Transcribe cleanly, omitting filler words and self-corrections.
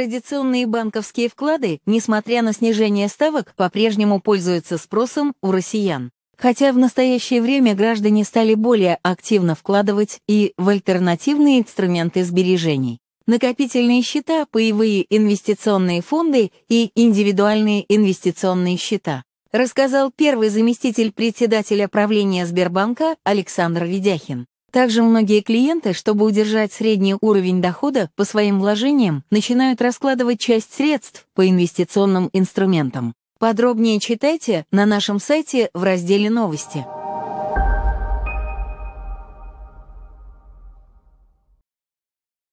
Традиционные банковские вклады, несмотря на снижение ставок, по-прежнему пользуются спросом у россиян. Хотя в настоящее время граждане стали более активно вкладывать и в альтернативные инструменты сбережений. Накопительные счета, паевые инвестиционные фонды и индивидуальные инвестиционные счета, рассказал первый заместитель председателя правления Сбербанка Александр Ведяхин. Также многие клиенты, чтобы удержать средний уровень дохода по своим вложениям, начинают раскладывать часть средств по инвестиционным инструментам. Подробнее читайте на нашем сайте в разделе «Новости».